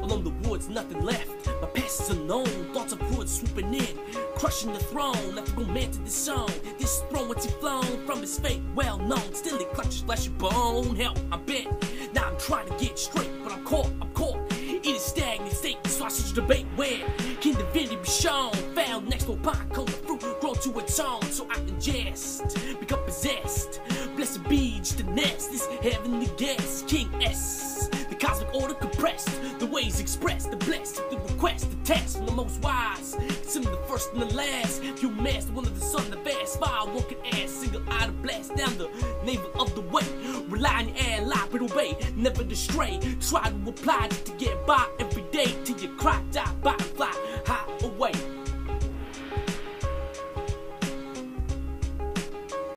Along the woods, nothing left. My past is unknown. Thoughts of hood swooping in, crushing the throne. Left to go man to this song. This throne once he flown from his fate, well known. Still he clutches flesh and bone. Hell, I'm bent. Now I'm trying to get straight, but I'm caught in a stagnant state. So I search the debate where can divinity be shown? Found next to a pot, cone of fruit grown to its own. So I can just become possessed. Blessed be each the nest. This heavenly guest, King S. The cosmic order compressed, the ways expressed, the blessed, the request, the test from the most wise. Consider the first and the last. You master one of the sun, the vast fire walking ass, single eye to blast down the navel of the way. Rely on your air, lie, but away, never to stray. Try to apply just to get by every day till you cry, die, butterfly, high.